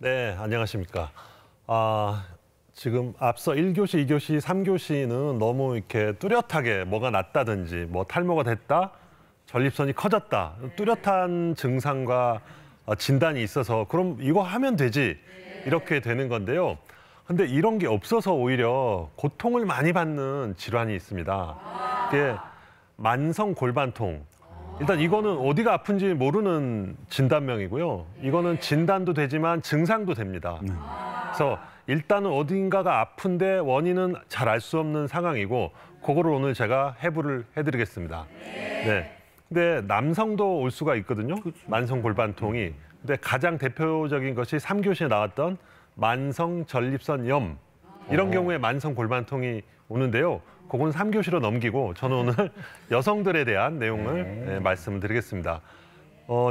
네, 안녕하십니까. 지금 앞서 1교시, 2교시, 3교시는 너무 이렇게 뚜렷하게 뭐가 났다든지 뭐 탈모가 됐다, 전립선이 커졌다, 뚜렷한 증상과 진단이 있어서 그럼 이거 하면 되지 이렇게 되는 건데요. 근데 이런 게 없어서 오히려 고통을 많이 받는 질환이 있습니다. 이게 만성 골반통. 일단 이거는 어디가 아픈지 모르는 진단명이고요. 이거는 진단도 되지만 증상도 됩니다. 그래서 일단은 어딘가가 아픈데 원인은 잘 알 수 없는 상황이고 그거를 오늘 제가 해부를 해드리겠습니다. 네. 근데 남성도 올 수가 있거든요. 만성 골반통이. 근데 가장 대표적인 것이 3교시에 나왔던 만성 전립선염. 이런 경우에 만성 골반통이 오는데요. 그건 3교시로 넘기고 저는 오늘 여성들에 대한 내용을 말씀드리겠습니다.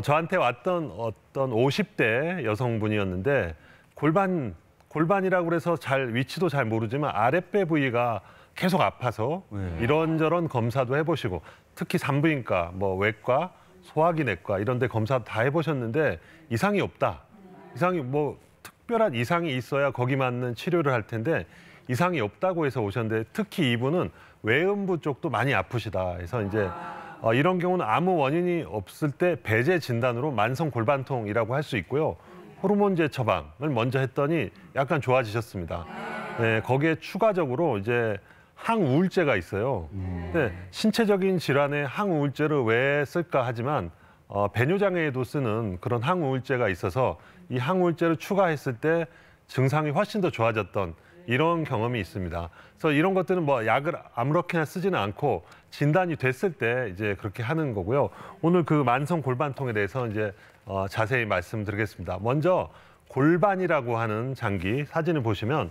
저한테 왔던 어떤 50대 여성분이었는데 골반이라고 해서 위치도 잘 모르지만 아랫배 부위가 계속 아파서 이런저런 검사도 해보시고 특히 산부인과, 뭐 외과, 소화기내과 이런 데 검사 다 해보셨는데 이상이 없다. 이상이 뭐 특별한 이상이 있어야 거기 맞는 치료를 할 텐데 이상이 없다고 해서 오셨는데 특히 이분은 외음부 쪽도 많이 아프시다 해서 이제 이런 경우는 아무 원인이 없을 때 배제 진단으로 만성 골반통이라고 할 수 있고요. 호르몬제 처방을 먼저 했더니 약간 좋아지셨습니다. 네, 거기에 추가적으로 이제 항우울제가 있어요. 네, 신체적인 질환에 항우울제를 왜 쓸까 하지만 배뇨장애에도 쓰는 그런 항우울제가 있어서 이 항우울제를 추가했을 때 증상이 훨씬 더 좋아졌던 이런 경험이 있습니다. 그래서 이런 것들은 뭐 약을 아무렇게나 쓰지는 않고 진단이 됐을 때 이제 그렇게 하는 거고요. 오늘 그 만성 골반통에 대해서 이제 자세히 말씀드리겠습니다. 먼저 골반이라고 하는 장기 사진을 보시면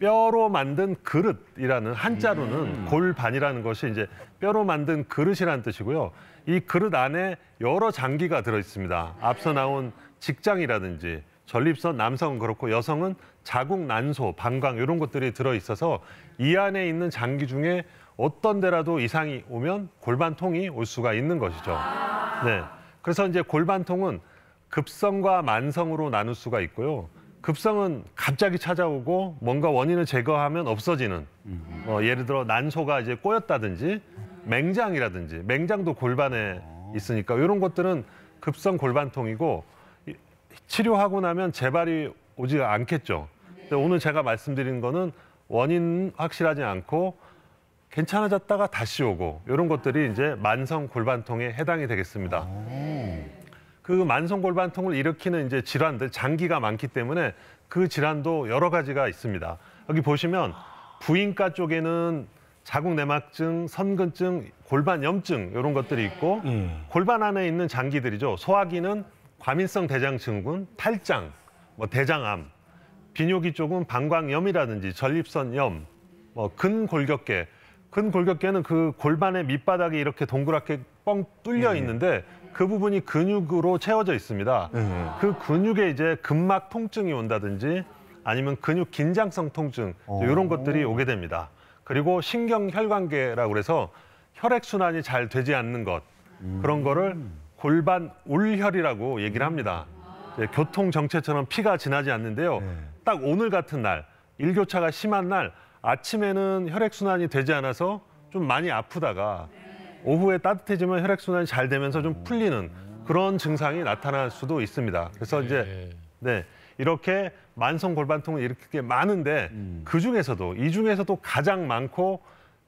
뼈로 만든 그릇이라는 한자로는 골반이라는 것이 이제 뼈로 만든 그릇이라는 뜻이고요. 이 그릇 안에 여러 장기가 들어있습니다. 앞서 나온 직장이라든지 전립선, 남성은 그렇고 여성은 자궁, 난소, 방광 이런 것들이 들어있어서 이 안에 있는 장기 중에 어떤 데라도 이상이 오면 골반통이 올 수가 있는 것이죠. 네, 그래서 이제 골반통은 급성과 만성으로 나눌 수가 있고요. 급성은 갑자기 찾아오고 뭔가 원인을 제거하면 없어지는 예를 들어 난소가 이제 꼬였다든지 맹장이라든지 맹장도 골반에 있으니까 이런 것들은 급성 골반통이고 치료하고 나면 재발이 오지 않겠죠. 근데 오늘 제가 말씀드린 거는 원인 확실하지 않고 괜찮아졌다가 다시 오고 이런 것들이 이제 만성 골반통에 해당이 되겠습니다. 그 만성 골반통을 일으키는 이제 질환들, 장기가 많기 때문에 그 질환도 여러 가지가 있습니다. 여기 보시면 부인과 쪽에는 자궁내막증, 선근증, 골반염증 이런 것들이 있고 골반 안에 있는 장기들이죠. 소화기는 과민성 대장증후군, 탈장, 뭐 대장암, 비뇨기 쪽은 방광염이라든지 전립선염, 뭐 근골격계. 근골격계는 그 골반의 밑바닥이 이렇게 동그랗게 뻥 뚫려 있는데 그 부분이 근육으로 채워져 있습니다. 그 근육에 이제 근막 통증이 온다든지 아니면 근육 긴장성 통증 이런 것들이 오게 됩니다. 그리고 신경혈관계라고 해서 혈액순환이 잘 되지 않는 것 그런 거를 골반 울혈이라고 얘기를 합니다. 교통정체처럼 피가 지나지 않는데요. 딱 오늘 같은 날, 일교차가 심한 날 아침에는 혈액순환이 되지 않아서 좀 많이 아프다가 오후에 따뜻해지면 혈액순환이 잘 되면서 좀 풀리는 그런 증상이 나타날 수도 있습니다. 그래서 이제 네, 이렇게 만성 골반통은 이렇게 많은데 그중에서도 이 중에서도 가장 많고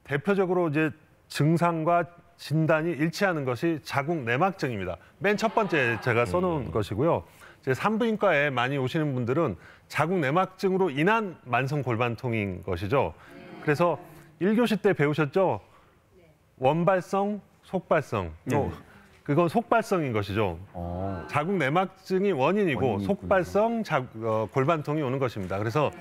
대표적으로 이제 증상과 진단이 일치하는 것이 자궁내막증입니다. 맨 첫 번째 제가 써놓은 것이고요. 이제 산부인과에 많이 오시는 분들은 자궁내막증으로 인한 만성 골반통인 것이죠. 그래서 1교시 때 배우셨죠? 원발성, 속발성. 그건 속발성인 것이죠. 자궁내막증이 원인이고 속발성 골반통이 오는 것입니다. 그래서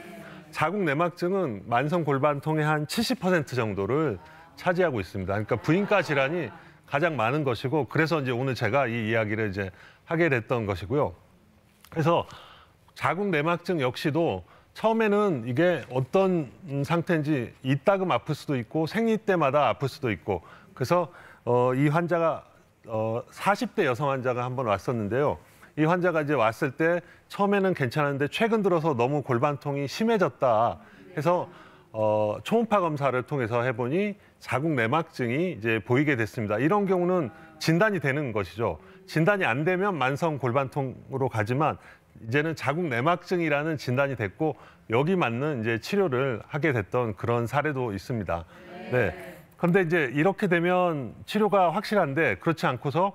자궁내막증은 만성 골반통의 한 70% 정도를 차지하고 있습니다. 그러니까 부인과 질환이 가장 많은 것이고 그래서 이제 오늘 제가 이 이야기를 이제 하게 됐던 것이고요. 그래서 자궁내막증 역시도 처음에는 이게 어떤 상태인지 이따금 아플 수도 있고 생리 때마다 아플 수도 있고 그래서 이 환자가 40대 여성 환자가 한번 왔었는데요. 이 환자가 이제 왔을 때 처음에는 괜찮은데 최근 들어서 너무 골반통이 심해졌다 해서 초음파 검사를 통해서 해보니 자궁 내막증이 이제 보이게 됐습니다. 이런 경우는 진단이 되는 것이죠. 진단이 안 되면 만성 골반통으로 가지만 이제는 자궁 내막증이라는 진단이 됐고 여기 맞는 이제 치료를 하게 됐던 그런 사례도 있습니다. 네. 그런데 이제 이렇게 되면 치료가 확실한데 그렇지 않고서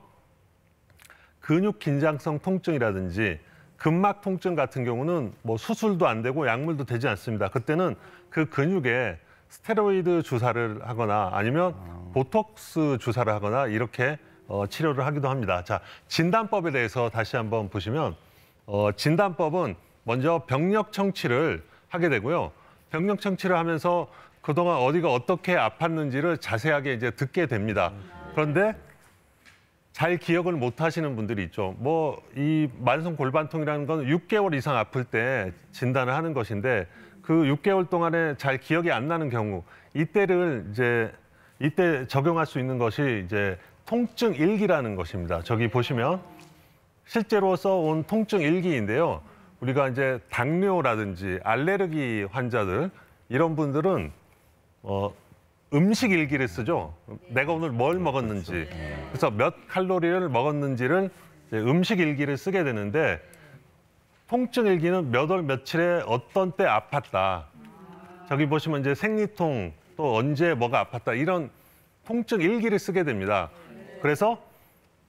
근육 긴장성 통증이라든지 근막 통증 같은 경우는 뭐 수술도 안 되고 약물도 되지 않습니다. 그때는 그 근육에 스테로이드 주사를 하거나 아니면 보톡스 주사를 하거나 이렇게 치료를 하기도 합니다. 자, 진단법에 대해서 다시 한번 보시면 진단법은 먼저 병력 청취를 하게 되고요. 병력 청취를 하면서 그동안 어디가 어떻게 아팠는지를 자세하게 이제 듣게 됩니다. 그런데 잘 기억을 못 하시는 분들이 있죠. 뭐 이 만성 골반통이라는 건 6개월 이상 아플 때 진단을 하는 것인데 그 6개월 동안에 잘 기억이 안 나는 경우 이때 적용할 수 있는 것이 이제 통증 일기라는 것입니다. 저기 보시면 실제로 써온 통증 일기인데요. 우리가 이제 당뇨라든지 알레르기 환자들 이런 분들은 음식 일기를 쓰죠. 내가 오늘 뭘 먹었는지, 그래서 몇 칼로리를 먹었는지를 음식 일기를 쓰게 되는데 통증 일기는 몇 월 며칠에 어떤 때 아팠다. 저기 보시면 이제 생리통, 또 언제 뭐가 아팠다. 이런 통증 일기를 쓰게 됩니다. 그래서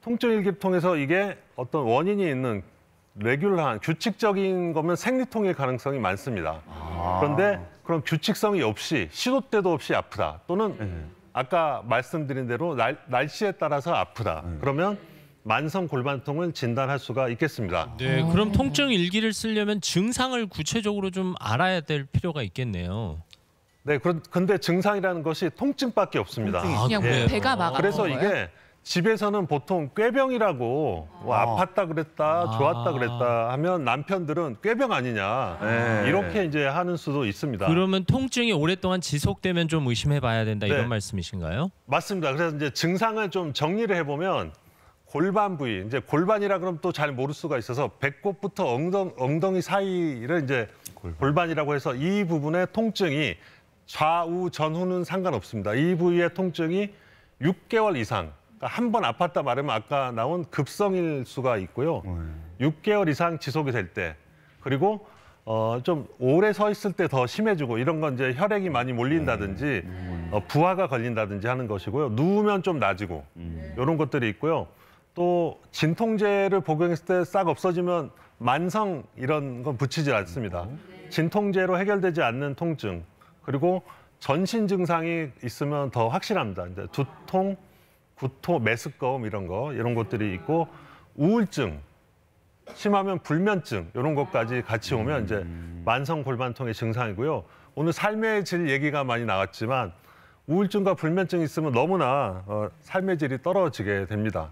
통증 일기를 통해서 이게 어떤 원인이 있는 레귤러한, 규칙적인 거면 생리통일 가능성이 많습니다. 그런데 그런 규칙성이 없이 시도 때도 없이 아프다. 또는 아까 말씀드린 대로 날씨에 따라서 아프다. 그러면 만성 골반통을 진단할 수가 있겠습니다. 네, 그럼 통증 일기를 쓰려면 증상을 구체적으로 좀 알아야 될 필요가 있겠네요. 네, 근데 증상이라는 것이 통증밖에 없습니다. 그냥 네. 배가 막 아픈 그래서 거예요? 이게 집에서는 보통 꾀병이라고 아팠다 그랬다, 좋았다 그랬다 하면 남편들은 꾀병 아니냐 이렇게 이제 하는 수도 있습니다. 그러면 통증이 오랫동안 지속되면 좀 의심해봐야 된다 이런 말씀이신가요? 맞습니다. 그래서 이제 증상을 좀 정리를 해보면 골반 부위, 이제 골반이라 그러면 또 잘 모를 수가 있어서 배꼽부터 엉덩이 사이를 이제 골반이라고 해서 이 부분의 통증이 좌우 전후는 상관없습니다. 이 부위의 통증이 6개월 이상. 한 번 아팠다 말하면 아까 나온 급성일 수가 있고요. 6개월 이상 지속이 될 때, 그리고 좀 오래 서 있을 때 더 심해지고 이런 건 이제 혈액이 많이 몰린다든지 부하가 걸린다든지 하는 것이고요. 누우면 좀 나아지고 이런 것들이 있고요. 또 진통제를 복용했을 때 싹 없어지면 만성 이런 건 붙이지 않습니다. 진통제로 해결되지 않는 통증, 그리고 전신 증상이 있으면 더 확실합니다. 이제 두통, 구토, 메스꺼움 이런 것들이 있고 우울증, 심하면 불면증 이런 것까지 같이 오면 이제 만성 골반통의 증상이고요. 오늘 삶의 질 얘기가 많이 나왔지만 우울증과 불면증이 있으면 너무나 삶의 질이 떨어지게 됩니다.